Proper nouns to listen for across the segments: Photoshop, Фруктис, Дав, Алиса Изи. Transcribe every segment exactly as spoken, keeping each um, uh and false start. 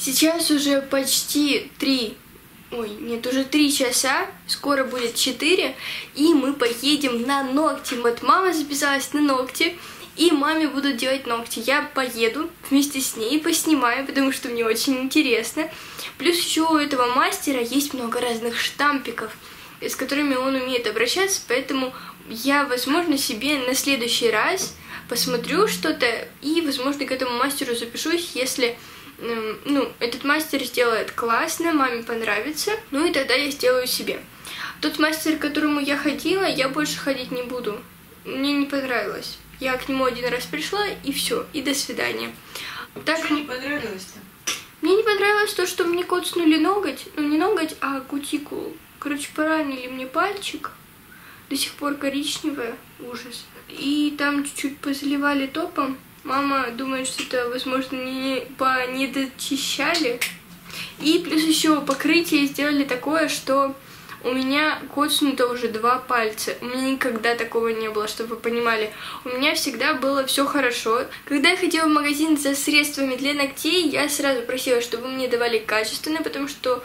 Сейчас уже почти три, ой, нет, уже три часа, скоро будет четыре, и мы поедем на ногти. Вот мама записалась на ногти, и маме будут делать ногти. Я поеду вместе с ней, поснимаю, потому что мне очень интересно. Плюс еще у этого мастера есть много разных штампиков, с которыми он умеет обращаться, поэтому я, возможно, себе на следующий раз посмотрю что-то и, возможно, к этому мастеру запишусь, если, ну, этот мастер сделает классно, маме понравится, ну и тогда я сделаю себе. Тот мастер, к которому я ходила, я больше ходить не буду, мне не понравилось. Я к нему один раз пришла, и все, и до свидания. Так... Что не понравилось-то? Мне не понравилось то, что мне коцнули ноготь, ну не ноготь, а кутикулу. Короче, поранили мне пальчик, до сих пор коричневая, ужас. И там чуть-чуть позаливали топом. Мама думает, что это, возможно, не по недочищали. И плюс еще покрытие сделали такое, что у меня коцнуто уже два пальца. У меня никогда такого не было, чтобы вы понимали. У меня всегда было все хорошо. Когда я ходила в магазин за средствами для ногтей, я сразу просила, чтобы мне давали качественные, потому что...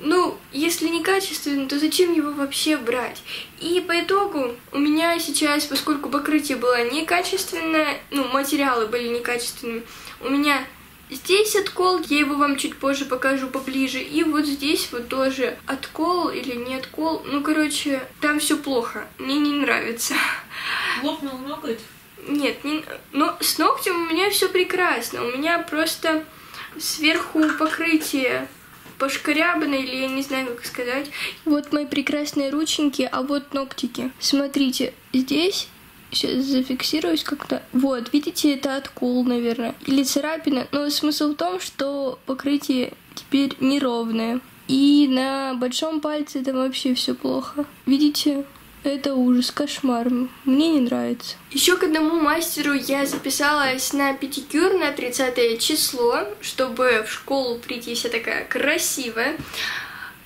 Ну, если не качественно, то зачем его вообще брать? И по итогу у меня сейчас, поскольку покрытие было некачественное, ну, материалы были некачественными, у меня здесь откол, я его вам чуть позже покажу поближе, и вот здесь вот тоже откол или не откол, ну, короче, там все плохо, мне не нравится. Лопнул ноготь? Нет, не... но с ногтем у меня все прекрасно, у меня просто сверху покрытие... пошкорябанной, или я не знаю, как сказать. Вот мои прекрасные рученьки, а вот ногтики. Смотрите, здесь, сейчас зафиксируюсь как-то. Вот, видите, это откол, наверное, или царапина. Но смысл в том, что покрытие теперь неровное. И на большом пальце там вообще все плохо. Видите? Это ужас, кошмар, мне не нравится. Еще к одному мастеру я записалась на педикюр на тридцатое число, чтобы в школу прийти вся такая красивая.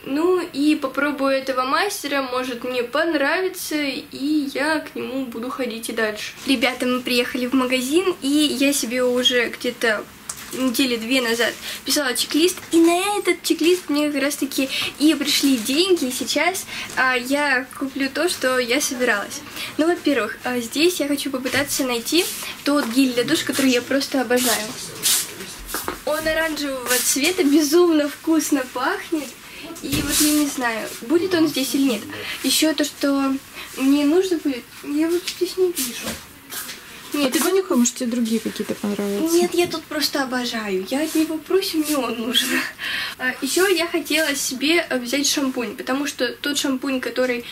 Ну и попробую этого мастера, может мне понравится, и я к нему буду ходить и дальше. Ребята, мы приехали в магазин, и я себе уже где-то... недели две назад писала чек-лист, и на этот чек-лист мне как раз таки и пришли деньги, и сейчас а, я куплю то, что я собиралась. Ну, во-первых, а, здесь я хочу попытаться найти тот гель для душа, который я просто обожаю. Он оранжевого цвета, безумно вкусно пахнет, и вот я не знаю, будет он здесь или нет. Еще то, что мне нужно будет, я вот здесь не вижу. Нет. А ты понюхай, может, тебе другие какие-то понравятся? Нет, я тут просто обожаю. Я от него прошу, мне он нужен. Еще я хотела себе взять шампунь, потому что тот шампунь, который,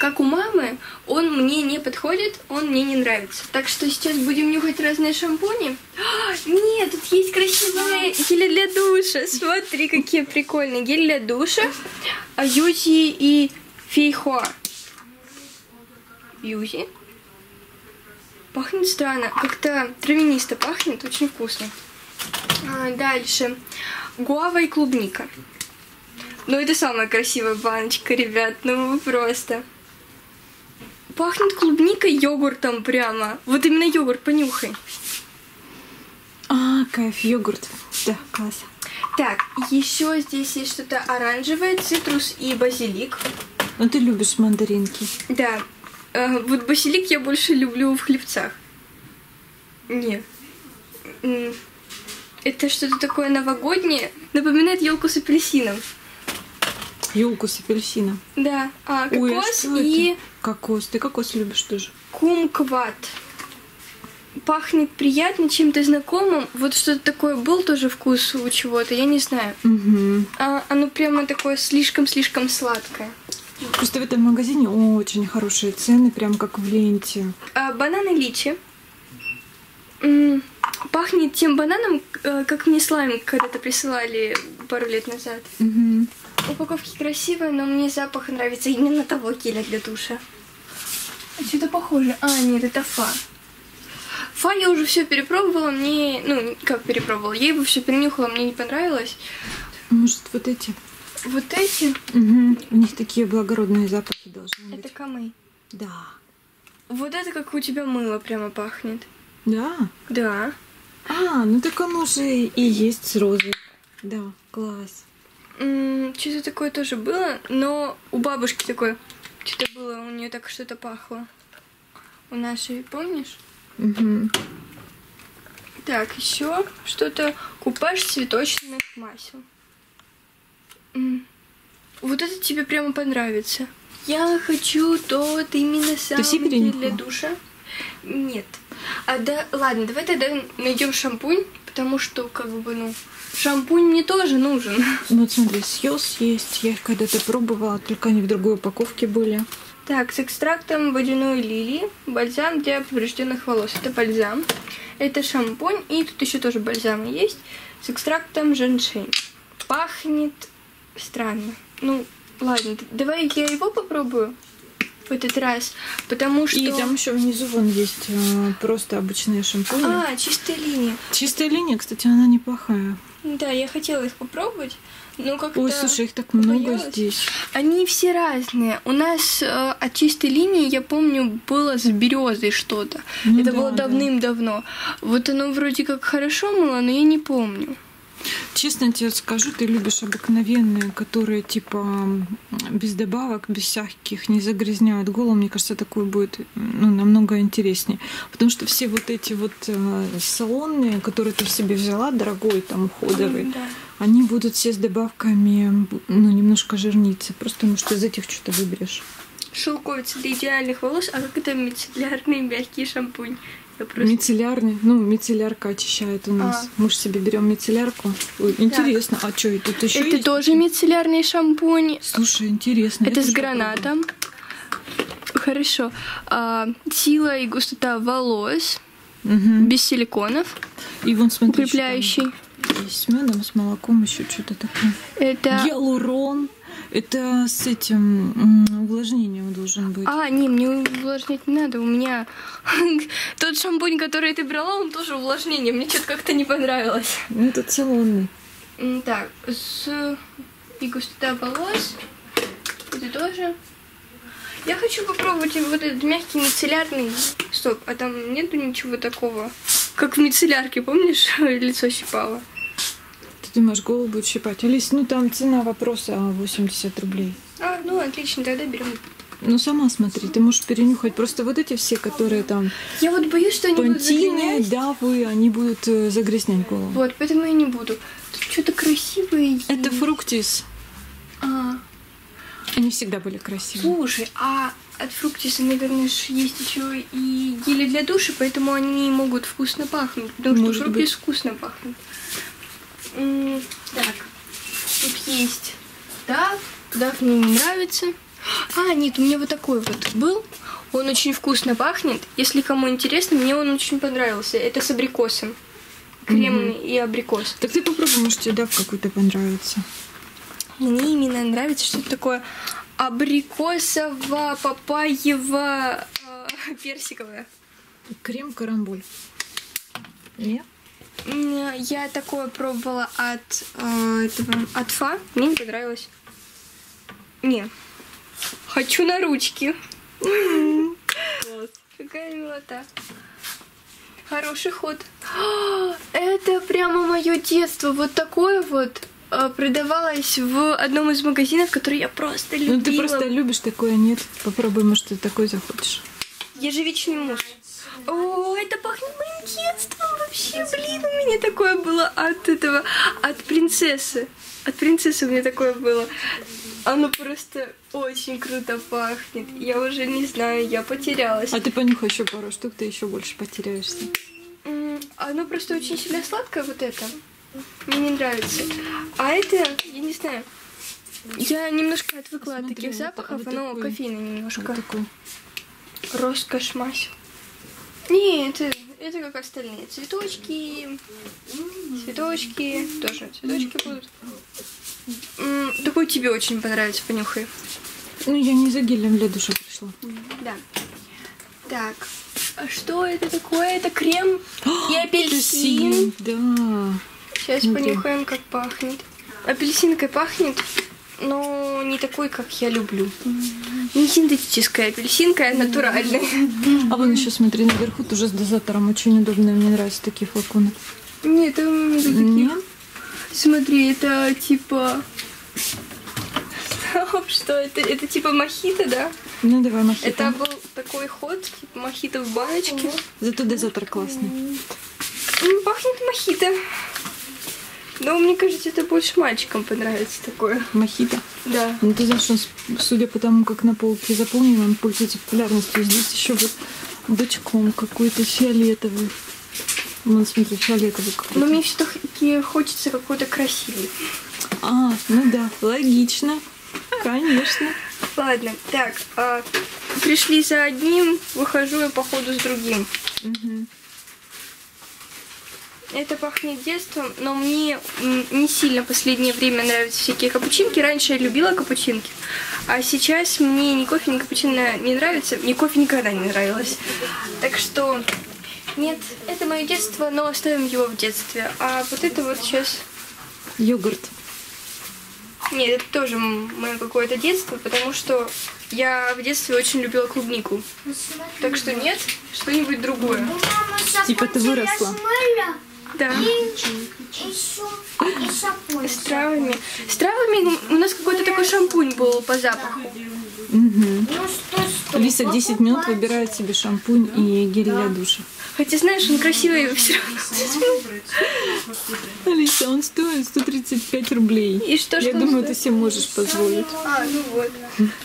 как у мамы, он мне не подходит, он мне не нравится. Так что сейчас будем нюхать разные шампуни. А, нет, тут есть красивые гели для душа. Смотри, какие прикольные. Гель для душа, Юзи и Фейхоа. Юзи. Пахнет странно, как-то травянисто пахнет, очень вкусно. А, дальше. Гуава и клубника. Ну, это самая красивая баночка, ребят, ну просто. Пахнет клубникой йогуртом прямо. Вот именно йогурт, понюхай. А, кайф, йогурт. Да, класс. Так, еще здесь есть что-то оранжевое, цитрус и базилик. Ну, ты любишь мандаринки. Да. Вот базилик я больше люблю в хлебцах. Нет. Это что-то такое новогоднее. Напоминает елку с апельсином. Елку с апельсином? Да. А, кокос. Ой, а и... Кокос. Ты кокос любишь тоже? Кумкват. Пахнет приятно, чем-то знакомым. Вот что-то такое был тоже вкус у чего-то, я не знаю. Угу. А, оно прямо такое слишком-слишком сладкое. Просто в этом магазине очень хорошие цены, прям как в ленте. А, бананы личи. М-м, пахнет тем бананом, как мне слайм когда-то присылали пару лет назад. Угу. Упаковки красивые, но мне запах нравится именно того геля для душа. Что-то похоже. А, нет, это фа. Фа я уже все перепробовала, мне... Ну, как перепробовала, я его все перенюхала, мне не понравилось. Может, вот эти... Вот эти? Угу. У них такие благородные запахи должны быть. Это камей? Да. Вот это как у тебя мыло прямо пахнет. Да? Да. А, ну так оно же и есть с розой. Да, класс. Что-то такое тоже было, но у бабушки такое что-то было, у нее так что-то пахло. У нашей, помнишь? Угу. Так, еще что-то. Купаж цветочных масел. Вот это тебе прямо понравится. Я хочу тот именно самый гель для душа. Нет. А да, ладно, давай тогда найдем шампунь, потому что как бы, ну, шампунь мне тоже нужен. Ну вот смотри, Сьюз есть, я их когда-то пробовала, только они в другой упаковке были. Так, с экстрактом водяной лилии, бальзам для поврежденных волос. Это бальзам, это шампунь, и тут еще тоже бальзам есть с экстрактом женьшень. Пахнет странно. Ну, ладно, давай я его попробую в этот раз, потому что... И там еще внизу вон есть а, просто обычные шампуни. А, чистая линия. Чистая линия, кстати, она неплохая. Да, я хотела их попробовать, но как-то... Ой, слушай, их так много боялась. Здесь. Они все разные. У нас э, от чистой линии, я помню, было с березой что-то. Ну, это да, было давным-давно. Да. Вот оно вроде как хорошо мыло, но я не помню. Честно тебе скажу, ты любишь обыкновенные, которые типа без добавок, без всяких, не загрязняют голову. Мне кажется, такое будет, ну, намного интереснее. Потому что все вот эти вот э, салонные, которые ты себе взяла, дорогой, там, уходовый, mm, да. Они будут все с добавками, ну, немножко жирницы. Просто, может, из этих что-то выберешь. Шелковица для идеальных волос, а как это мицеллярный мягкий шампунь? Просто... Мицеллярный, ну, мицеллярка очищает у нас. А. Мы же себе берем мицеллярку. Ой, интересно, а что это еще Это есть? Тоже мицеллярный шампунь. Слушай, интересно. Это, это с гранатом. Попробую. Хорошо. А, сила и густота волос. Угу. Без силиконов. И вон, смотри, укрепляющий. С медом, с молоком, еще что-то такое. Это... Гиалурон. Это с этим увлажнением должен быть. А, не, мне увлажнять не надо. У меня тот шампунь, который ты брала, он тоже увлажнение. Мне что-то как-то не понравилось. Ну, этот салонный. Так, с и густота волос. Это тоже. Я хочу попробовать вот этот мягкий мицеллярный. Стоп, а там нету ничего такого, как в мицеллярке, помнишь? Лицо щипало. Ты думаешь, голову будет щипать? Алис, ну там цена вопроса восемьдесят рублей. А, ну отлично, тогда берем. Ну сама смотри, ты можешь перенюхать. Просто вот эти все, которые там... Я вот боюсь, что они пантины, будут да, вы, они будут загрязнять голову. Вот, поэтому я не буду. Тут что-то красивое. Это фруктис. А. Они всегда были красивые. Слушай, а от фруктиса, наверное, есть еще и гели для душа, поэтому они могут вкусно пахнуть. Потому Может что фруктис быть. вкусно пахнет. Так, тут есть Дав, Дав мне не нравится. А, нет, у меня вот такой вот был. Он очень вкусно пахнет. Если кому интересно, мне он очень понравился. Это с абрикосом. Кремный mm-hmm. и абрикос. Так ты попробуй, может тебе Дав какой-то понравится. Мне именно нравится что-то такое абрикосово-папаево-персиковое. Крем-карамболь. Нет? Я такое пробовала от э, этого, от Фа. Мне не понравилось. Не. Хочу на ручки. Какая милота. Хороший ход. Это прямо мое детство. Вот такое вот продавалось в одном из магазинов, который я просто любила. Ну ты просто любишь такое, нет? Попробуй, может, ты такой захочешь. Ежевичный мусс. О, это пахнет моим детством вообще, блин, у меня такое было от этого, от принцессы, от принцессы у меня такое было, оно просто очень круто пахнет, я уже не знаю, я потерялась. А ты понюхай еще пару штук, ты еще больше потеряешься. Оно просто очень сильно сладкое вот это, мне не нравится, а это, я не знаю, я немножко отвыкла Смотри, от таких вот запахов, вот оно такой, кофейное немножко, вот роскошь масел. Нет, это, это как остальные. Цветочки, цветочки, тоже цветочки будут. Такой тебе очень понравится, понюхай. Ну, я не за гелем для душа пришла. Да. Так, а что это такое? Это крем и апельсин. Да. Сейчас Смотри. понюхаем, как пахнет. Апельсинкой пахнет, но не такой, как я люблю. Не синтетическая апельсинка, а натуральная. А вон еще, смотри, наверху тоже с дозатором. Очень удобные, мне нравятся такие флаконы. Нет, там не такие. Смотри, это типа... Что это? Это типа мохито, да? Ну давай мохито. Это был такой ход, типа мохито в баночке. Зато дозатор классный. Пахнет мохито. Но мне кажется, это больше мальчикам понравится такое. Мохито? Да. Ну ты знаешь, он, судя по тому, как на полке заполнен, он пользуется популярностью. Здесь еще вот бычком какой-то фиолетовый. Вон, смотри, фиолетовый какой-то. Но мне все-таки хочется какой-то красивый. А, ну да, логично. Конечно. Ладно, так, а, пришли за одним, выхожу я походу с другим. Угу. Это пахнет детством, но мне не сильно в последнее время нравятся всякие капучинки. Раньше я любила капучинки, а сейчас мне ни кофе, ни капучино не нравится. Мне кофе никогда не нравилось. Так что, нет, это мое детство, но оставим его в детстве. А вот это вот сейчас... Йогурт. Нет, это тоже мое какое-то детство, потому что я в детстве очень любила клубнику. Так что нет, что-нибудь другое. Мама, типа ты выросла. Да. И, и шампунь, и шампунь. С травами. С травами у нас какой-то такой шампунь был по запаху. Угу. Алиса десять минут выбирает себе шампунь и гель для душа. Хотя, знаешь, он красивый, его все равно. Алиса, он стоит сто тридцать пять рублей. И что ж, я думаю, ты себе можешь позволить. А, ну вот.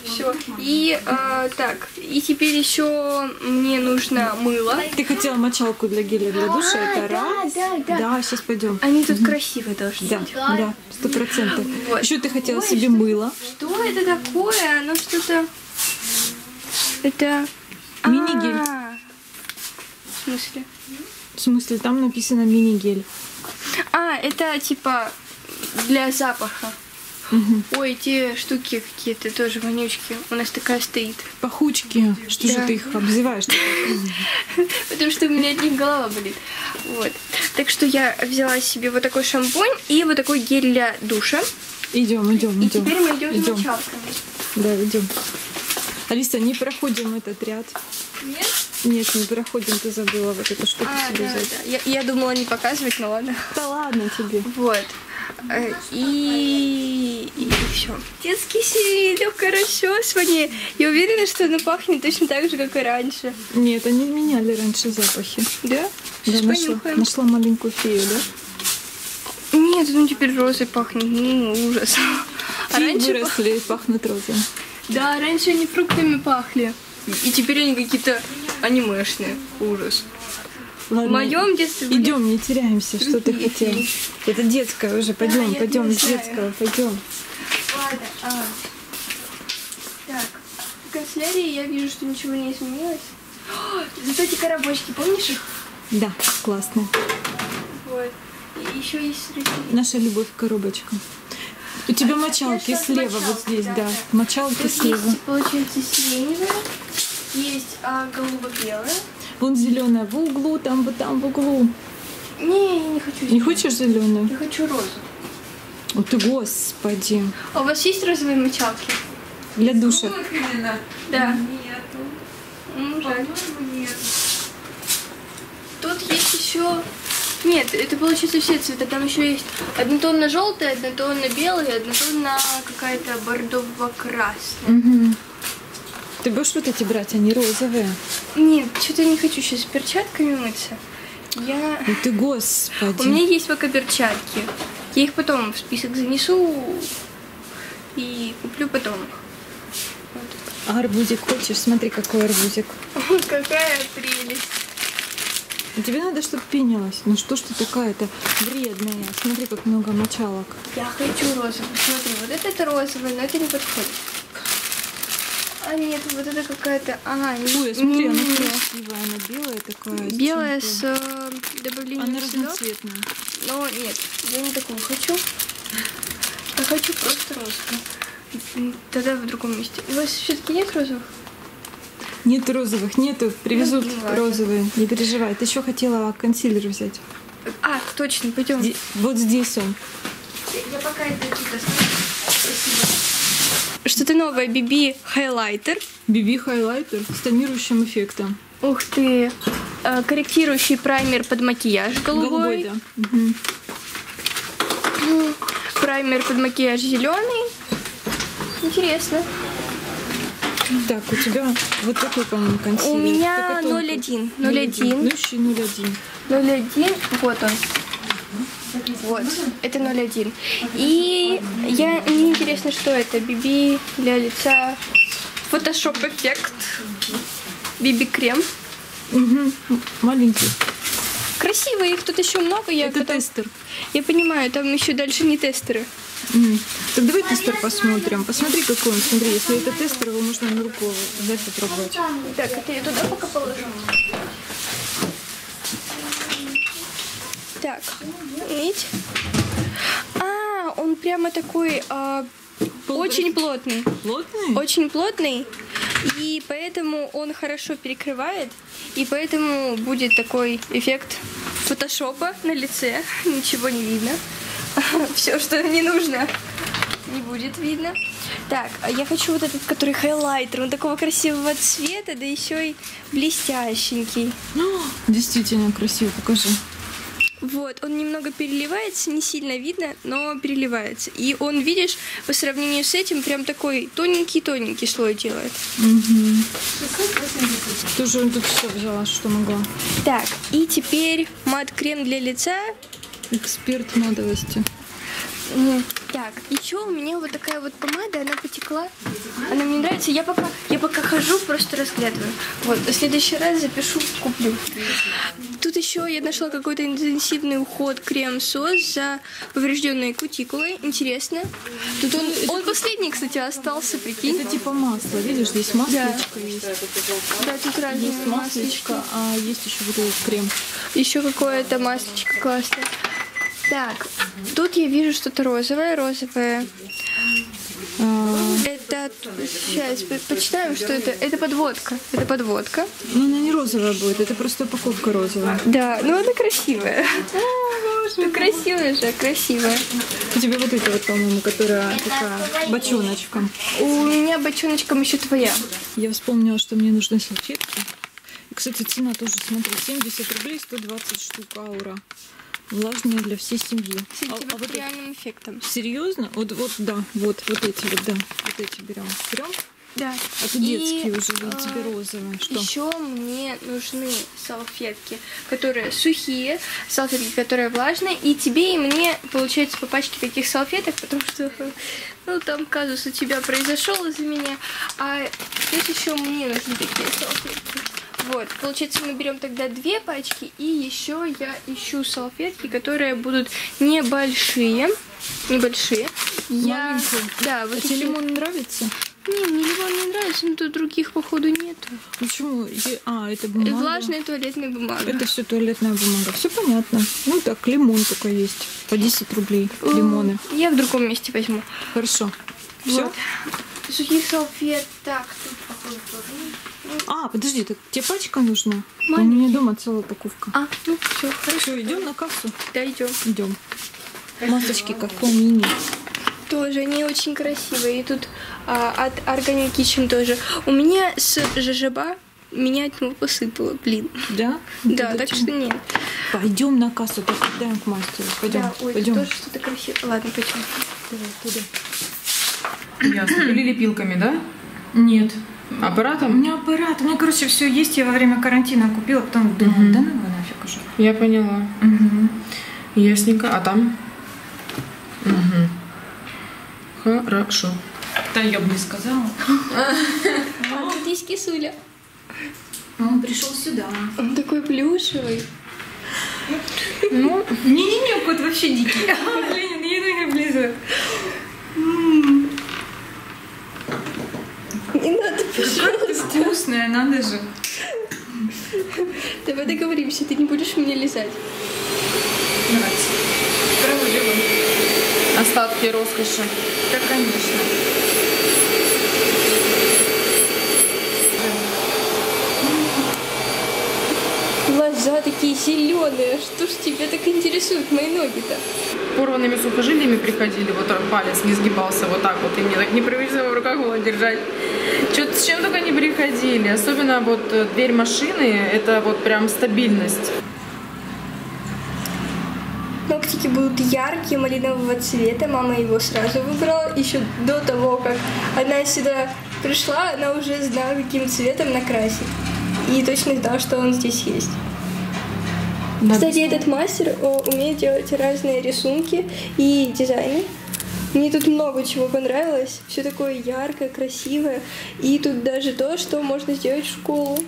Все. И а, так, и теперь еще мне нужно мыло. Ты хотела мочалку для геля для душа, а, это да, раз. Да, да. Да, сейчас пойдем. Они тут угу. красивые должны. Да, да, сто процентов. Вот. Еще ты хотела Ой, себе что, мыло. Что это такое? Оно что-то... Это... Мини-гель. В смысле? В смысле, там написано мини-гель. А, это типа для запаха. Угу. Ой, те штуки какие-то тоже вонючки. У нас такая стоит. Пахучки. Что да. же ты их обзываешь? Потому что у меня от них голова болит. Вот. Так что я взяла себе вот такой шампунь и вот такой гель для душа. Идем, идем, идем. Теперь мы идем с мочалками. Да, идем. Алиса, не проходим этот ряд. Нет? Нет, не проходим, ты забыла вот эту штуку а, себе да, взять. Да. Я, я думала не показывать, но ладно. Да ладно тебе. Вот. И, и, и все. Детские серии, легкое расчесывание. Я уверена, что оно пахнет точно так же, как и раньше. Нет, они меняли раньше запахи. Да? Да, нашла, нашла маленькую фею, да? Нет, ну теперь розы пахнет. Ну, ужас. А раньше выросли, пахнут розы. Да, раньше они фруктами пахли. И теперь они какие-то анимешные. Ужас. Ладно, в моем детстве... Идем, были... не теряемся, что ты хотела. Это детское уже, пойдем, да, пойдем, с детского, пойдем. Ладно, а... Так, в канцелярии я вижу, что ничего не изменилось. О, зато эти коробочки, помнишь их? Да, классно. Вот. И еще есть... Наша любовь к коробочкам. У тебя а мочалки слева, мочалки, вот здесь, да. да. да. Мочалки тут слева. Есть, получается, сиреневая, есть а, голубо-белая. Вон зеленая в углу, там вот там в углу. Не, я не хочу зеленую. Не хочешь зеленую? Я хочу розу. О ты, господи. А у вас есть розовые мочалки? Для душа. Да. Нету. Ну, жаль. Нет. Тут есть еще... Нет, это получается все цвета. Там еще есть однотонно желтая, однотонно белая, однотонно какая-то бордово-красная. Угу. Ты будешь вот эти брать, они розовые? Нет, что-то не хочу сейчас перчатками мыться. Я... Ну ты, господи. У меня есть пока перчатки. Я их потом в список занесу и куплю потом. Вот. А арбузик хочешь? Смотри, какой арбузик. Какая прелесть. Тебе надо, чтобы пенилось. Ну что ж ты такая-то вредная? Смотри, как много мочалок. Я хочу розовый. Смотри, вот это, это розовый, но это не подходит. А нет, вот это какая-то... А, Ой, смотри, она красивая, она белая такая. Белая с э, добавлением она разноцветная. Но нет, я не такую хочу. Я хочу просто розовую. Тогда в другом месте. У вас все-таки нет розовых? Нет розовых, нету, привезут ну, розовые, не переживай. Ты еще хотела консилер взять. А, точно, пойдем. Ди вот здесь он. Я пока это тут оставлю. Что-то новое, би би хайлайтер. би би хайлайтер с тонирующим эффектом. Ух ты. Корректирующий праймер под макияж голубой. Голубой, да. Угу. Праймер под макияж зеленый. Интересно. Так, у тебя вот такой, по-моему, консилер. У меня ноль один. ноль один. Ну, еще ноль один. ноль один. Вот он. Вот. Это ноль один. И я... мне интересно, что это. би би для лица. Photoshop эффект. би би-крем. Угу. Маленький. Красивые, их тут еще много. Я это потом... тестер. Я понимаю, там еще дальше не тестеры. Mm. Так давай тестер посмотрим. Посмотри, какой он. Смотри, если это тестер, его можно на руку взять и пробовать. Так, это я туда пока положу. Так, видите? А, он прямо такой а, очень плотный. Плотный? Очень плотный. И поэтому он хорошо перекрывает. И поэтому будет такой эффект фотошопа на лице. Ничего не видно. Все, что не нужно, не будет видно. Так, я хочу вот этот, который хайлайтер. Он такого красивого цвета, да еще и блестященький. Действительно красивый, покажи. Вот, он немного переливается, не сильно видно, но переливается. И он, видишь, по сравнению с этим, прям такой тоненький-тоненький слой делает. Угу. Тоже он тут все взяла, что могла. Так, и теперь мат-крем для лица. Эксперт модовости. Так, еще у меня вот такая вот помада, она потекла. Она мне нравится. Я пока, я пока хожу, просто разглядываю. Вот, в следующий раз запишу, куплю. Тут еще я нашла какой-то интенсивный уход крем-сос за поврежденные кутикулы. Интересно. Тут он, он последний, кстати, остался, прикинь. Это типа масло, видишь, здесь маслечко есть. Да, тут разные маслечко, маслечко, а есть еще вот этот крем. Еще какое-то маслечко классное. Так, тут я вижу что-то розовое, розовое. Это, сейчас почитаем, что это. Это подводка, это подводка. Ну, она не розовая будет, это просто упаковка розовая. Да, ну она красивая. Ну, красивая же, красивая. У тебя вот эта вот, по-моему, которая такая бочоночка. У меня бочоночком еще твоя. Я вспомнила, что мне нужны салфетки. И, кстати, цена тоже, смотри, семьдесят рублей, сто двадцать штук аура. Влажные для всей семьи. С антибактериальным а, а вот эффектом. Серьезно? Вот, вот, да, вот, вот эти вот, да, вот эти берем, берем. Да. А то детские уже, а, тебе розовые. Что? Еще мне нужны салфетки, которые сухие, салфетки, которые влажные, и тебе и мне получается по пачке таких салфеток, потому что, ну, там казус у тебя произошел из-за меня, а здесь еще мне нужны такие салфетки. Вот, получается, мы берем тогда две пачки, и еще я ищу салфетки, которые будут небольшие, небольшие. Я... Да, вот а еще... тебе лимон нравится? Не, мне лимон не нравится, но тут других, походу, нету. Почему? А, это бумага. Влажная туалетная бумага. Это все туалетная бумага, все понятно. Ну так, лимон только есть, по десять рублей лимоны. Я в другом месте возьму. Хорошо. Все? Вот. Сухих салфеток, тут, походу, тоже. А, подожди, так тебе пачка нужна? У меня дома целая упаковка. А, ну все, хорошо. Идем на кассу? Да, идем. Идем. Масочки какого мини. Тоже, они очень красивые. И тут а, от Organic Kitchen тоже. У меня с жажаба меня от него посыпало, блин. Да? Да, да, так что нет. Пойдем на кассу, покидаем к мастеру. Пойдем. Да, ой, пойдем. Тоже что-то красивое. Ладно, пойдем. Давай, туда. Ясно. Или пилками, да? Нет. Аппаратом? У меня аппарат. У меня, короче, все есть. Я во время карантина купила, потом думала, да ну его нафиг уже. Я поняла. Угу. Ясненько. А там? Угу. Хорошо. Да я бы не сказала. А тут есть кисуля. Он пришел сюда. Он такой плюшевый. Ну, не-не-не, кот вообще дикий. Блин, еду не облизывает. Не надо, пожалуйста. Ты вкусная, надо же. Давай договоримся, ты не будешь меня лизать. Давайте. Проводим. Остатки роскоши. Да, конечно. Глаза такие зеленые. Что ж тебя так интересуют мои ноги-то? Порванными сухожилиями приходили, вот палец не сгибался вот так вот, и мне так непривычно в руках было держать. Что-то с чем только не приходили, особенно вот дверь машины, это вот прям стабильность. Ногти кустики будут яркие, малинового цвета. Мама его сразу выбрала, еще до того, как она сюда пришла, она уже знала, каким цветом накрасить. И точно знала, что он здесь есть. Да. Кстати, этот мастер о, умеет делать разные рисунки и дизайны. Мне тут много чего понравилось. Все такое яркое, красивое. И тут даже то, что можно сделать в школу.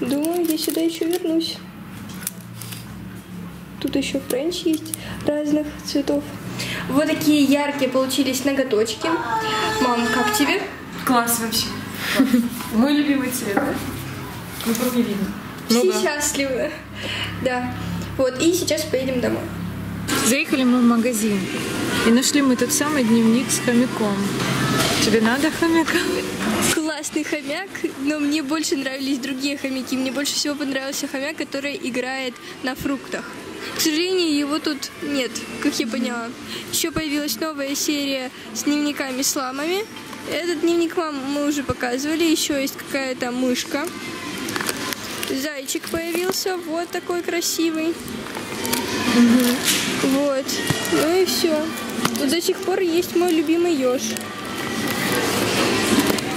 Думаю, я сюда еще вернусь. Тут еще френч есть разных цветов. Вот такие яркие получились ноготочки. Мам, как тебе? Класс вообще. Мой любимый цвет, да? Ну, не видно. Все ну, да. счастливы. Да. Вот, и сейчас поедем домой. Заехали мы в магазин. И нашли мы тот самый дневник с хомяком. Тебе надо хомяка? Классный хомяк, но мне больше нравились другие хомяки. Мне больше всего понравился хомяк, который играет на фруктах. К сожалению, его тут нет, как я поняла. Еще появилась новая серия с дневниками с ламами. Этот дневник вам мы уже показывали. Еще есть какая-то мышка. Зайчик появился, вот такой красивый. Угу. Вот, ну и все. Вот до сих пор есть мой любимый еж.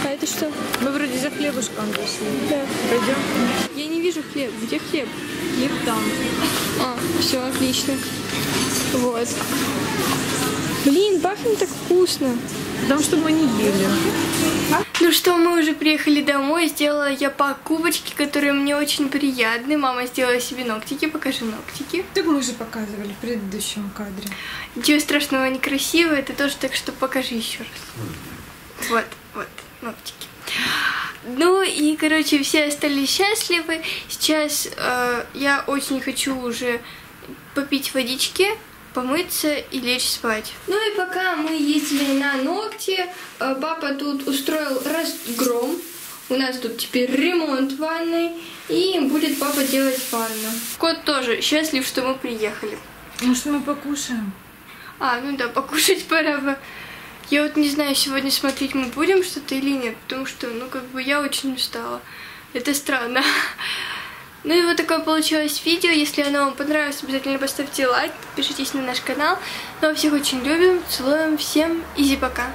А это что? Мы вроде за хлебушком пошли. Да. Пойдем. Я не вижу хлеб. Где хлеб? Хлеб там. А, все, отлично. Вот. Блин, пахнет так вкусно. Потому что мы не ели. Ну что, мы уже приехали домой. Сделала я покупочки, которые мне очень приятны. Мама сделала себе ногтики. Покажи ногтики. Так мы уже показывали в предыдущем кадре. Ничего страшного, они красивые. Это тоже, так что покажи еще раз. Вот, вот, ногтики. Ну и, короче, все остались счастливы. Сейчас э, я очень хочу уже попить водички, помыться и лечь спать. Ну и пока мы ездили на ногти, папа тут устроил разгром. У нас тут теперь ремонт ванной, и будет папа делать ванну. Кот тоже счастлив, что мы приехали. Может, мы покушаем? А, ну да, покушать пора бы. Я вот не знаю, сегодня смотреть мы будем что-то или нет, потому что, ну, как бы я очень устала. Это странно. Ну и вот такое получилось видео. Если оно вам понравилось, обязательно поставьте лайк, подпишитесь на наш канал. Мы всех очень любим, целуем, всем изи, пока!